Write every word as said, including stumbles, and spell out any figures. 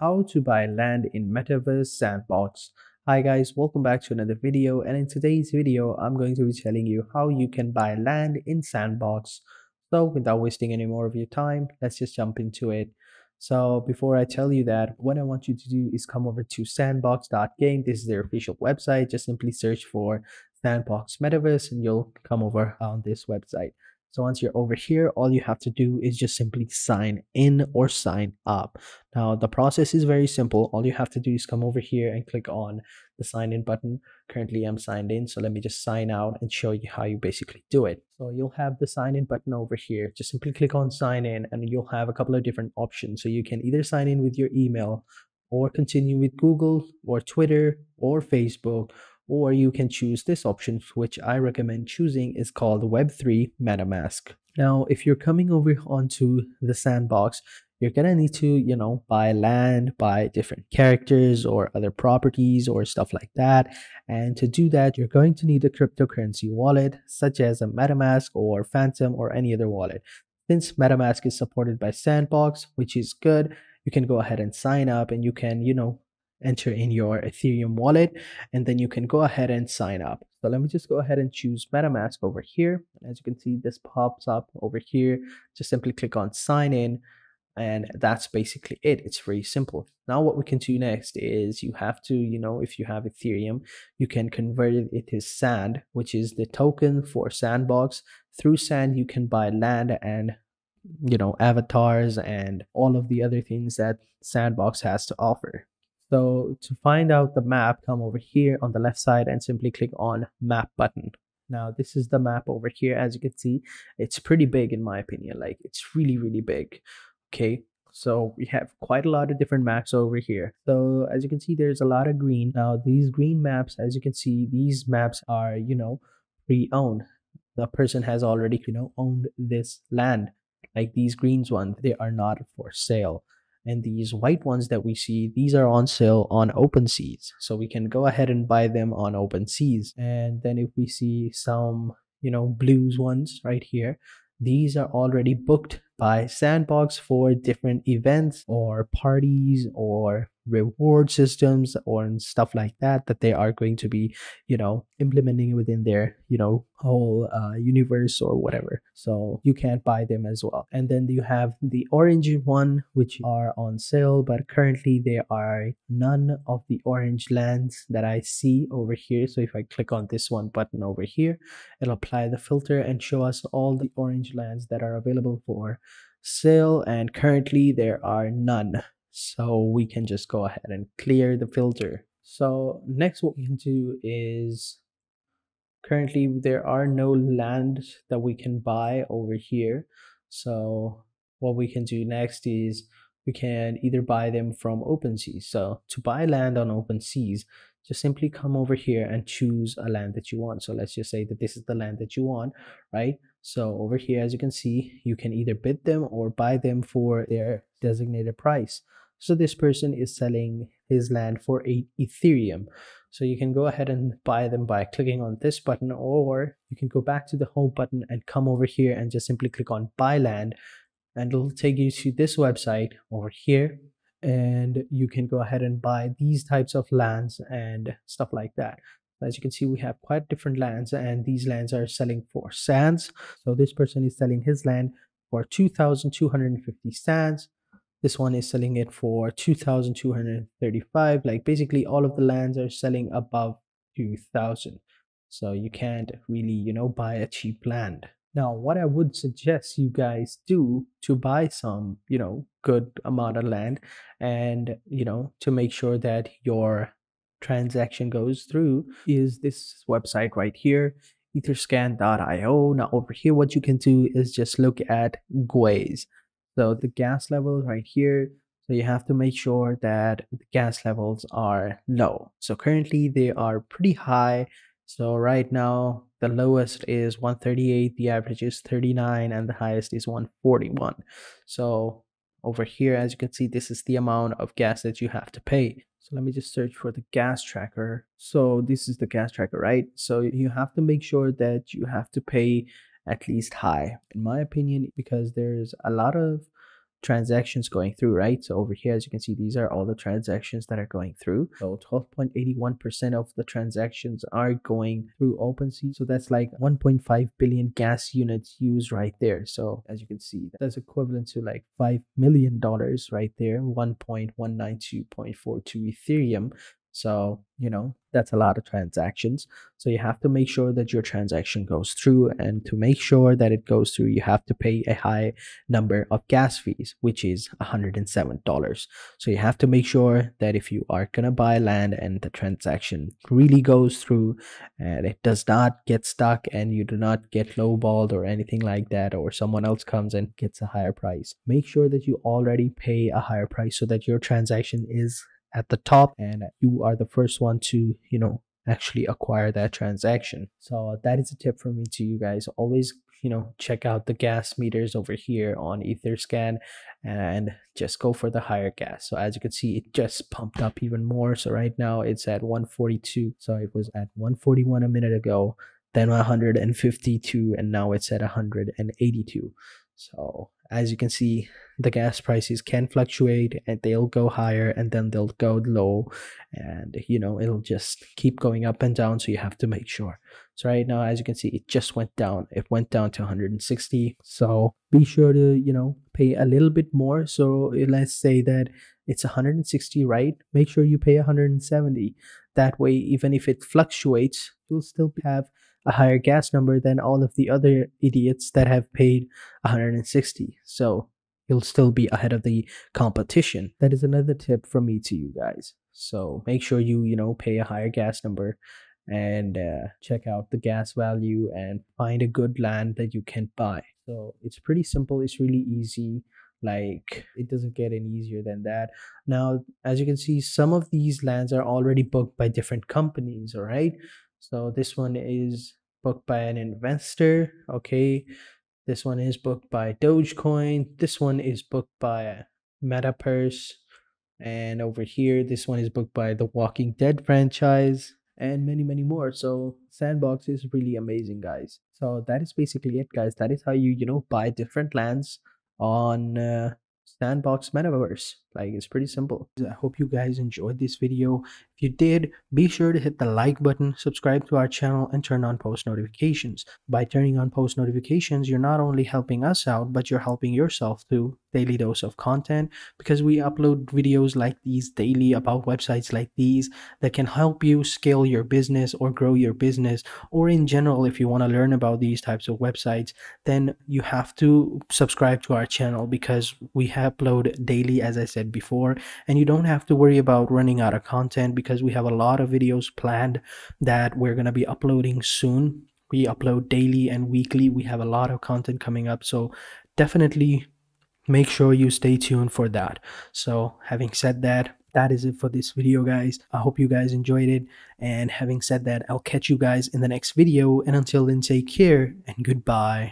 how to buy land in Metaverse Sandbox. Hi guys, welcome back to another video, and in today's video I'm going to be telling you how you can buy land in Sandbox. So without wasting any more of your time, let's just jump into it. So before I tell you that, what I want you to do is come over to sandbox dot game. This is their official website. Just simply search for Sandbox Metaverse and you'll come over on this website. So once you're over here, all you have to do is just simply sign in or sign up. Now the process is very simple. All you have to do is come over here and click on the sign in button. Currently I'm signed in, so let me just sign out and show you how you basically do it. So you'll have the sign in button over here. Just simply click on sign in and you'll have a couple of different options. So you can either sign in with your email or continue with Google or Twitter or Facebook, or you can choose this option, which I recommend choosing, is called web three MetaMask. Now, if you're coming over onto the Sandbox, you're gonna need to, you know, buy land, buy different characters or other properties or stuff like that. And to do that, you're going to need a cryptocurrency wallet, such as a MetaMask or Phantom or any other wallet. Since MetaMask is supported by Sandbox, which is good, you can go ahead and sign up and you can, you know, enter in your Ethereum wallet, and then you can go ahead and sign up. So let me just go ahead and choose MetaMask over here. As you can see, this pops up over here. Just simply click on sign in, and that's basically it. It's very simple. Now what we can do next is you have to, you know, if you have Ethereum, you can convert it into SAND, which is the token for Sandbox. Through SAND, you can buy land and, you know, avatars and all of the other things that Sandbox has to offer. So to find out the map, come over here on the left side and simply click on map button. Now this is the map over here. As you can see, it's pretty big in my opinion. Like, it's really, really big. Okay, so we have quite a lot of different maps over here. So as you can see, there's a lot of green. Now these green maps, as you can see, these maps are, you know, pre-owned. The person has already, you know, owned this land. Like these greens ones, they are not for sale. And these white ones that we see, these are on sale on OpenSea. So we can go ahead and buy them on OpenSea. And then if we see some, you know, blues ones right here, these are already booked by Sandbox for different events or parties or reward systems or stuff like that, that they are going to be, you know, implementing within their, you know, whole uh, universe or whatever. So you can't buy them as well. And then you have the orange one, which are on sale, but currently there are none of the orange lands that I see over here. So if I click on this one button over here, it'll apply the filter and show us all the orange lands that are available for sale, and currently there are none. So we can just go ahead and clear the filter. So next what we can do is, currently there are no land that we can buy over here. So what we can do next is we can either buy them from OpenSea. So to buy land on OpenSea, just simply come over here and choose a land that you want. So let's just say that this is the land that you want, right? So over here, as you can see, you can either bid them or buy them for their designated price. So this person is selling his land for eight Ethereum. So you can go ahead and buy them by clicking on this button, or you can go back to the home button and come over here and just simply click on buy land, and it'll take you to this website over here, and you can go ahead and buy these types of lands and stuff like that. As you can see, we have quite different lands, and these lands are selling for sands. So this person is selling his land for two thousand two hundred fifty sands. This one is selling it for two thousand two hundred thirty-five. Like, basically all of the lands are selling above two thousand. So you can't really, you know, buy a cheap land. Now, what I would suggest you guys do to buy some, you know, good amount of land, and, you know, to make sure that your transaction goes through, is this website right here, etherscan dot i o. Now over here, what you can do is just look at gweis. So the gas level right here, so you have to make sure that the gas levels are low. So currently they are pretty high. So right now the lowest is one thirty-eight, the average is thirty-nine, and the highest is one forty-one. So over here, as you can see, this is the amount of gas that you have to pay. So let me just search for the gas tracker. So this is the gas tracker, right? So you have to make sure that you have to pay at least high, in my opinion, because there's a lot of transactions going through, right? So over here, as you can see, these are all the transactions that are going through. So twelve point eight one percent of the transactions are going through OpenSea. So that's like one point five billion gas units used right there. So as you can see, that's equivalent to like five million dollars right there, one point one nine two point four two Ethereum. So, you know, that's a lot of transactions. So you have to make sure that your transaction goes through, and to make sure that it goes through, you have to pay a high number of gas fees, which is one hundred seven dollars. So you have to make sure that if you are going to buy land and the transaction really goes through and it does not get stuck and you do not get lowballed or anything like that, or someone else comes and gets a higher price, make sure that you already pay a higher price so that your transaction is at the top and you are the first one to, you know, actually acquire that transaction. So that is a tip from me to you guys. Always, you know, check out the gas meters over here on Etherscan and just go for the higher gas. So as you can see, it just pumped up even more. So right now it's at one forty-two. So it was at one forty-one a minute ago, then one hundred fifty-two, and now it's at one hundred eighty-two. So as you can see, the gas prices can fluctuate and they'll go higher and then they'll go low, and you know, it'll just keep going up and down. So you have to make sure. So right now, as you can see, it just went down. It went down to one hundred sixty. So be sure to, you know, pay a little bit more. So let's say that it's one hundred sixty, right? Make sure you pay one hundred seventy. That way, even if it fluctuates, you'll still have a higher gas number than all of the other idiots that have paid one hundred sixty. So you'll still be ahead of the competition. That is another tip from me to you guys. So make sure you, you know, pay a higher gas number and uh, check out the gas value and find a good land that you can buy. So it's pretty simple. It's really easy. Like, it doesn't get any easier than that. Now, as you can see, some of these lands are already booked by different companies, all right? So this one is booked by an investor, okay? This one is booked by Dogecoin. This one is booked by MetaPurse. And over here, this one is booked by the Walking Dead franchise and many, many more. So Sandbox is really amazing, guys. So that is basically it, guys. That is how you, you know, buy different lands on uh, Sandbox Metaverse. Like, it's pretty simple. I hope you guys enjoyed this video. If you did, be sure to hit the like button, subscribe to our channel, and turn on post notifications. By turning on post notifications, you're not only helping us out, but you're helping yourself through daily dose of content, because we upload videos like these daily about websites like these that can help you scale your business or grow your business, or in general, if you want to learn about these types of websites, then you have to subscribe to our channel, because we upload daily, as I said before, and you don't have to worry about running out of content, because we have a lot of videos planned that we're going to be uploading soon. We upload daily and weekly. We have a lot of content coming up, so definitely make sure you stay tuned for that. So having said that, that is it for this video, guys. I hope you guys enjoyed it, and having said that, I'll catch you guys in the next video, and until then, take care and goodbye.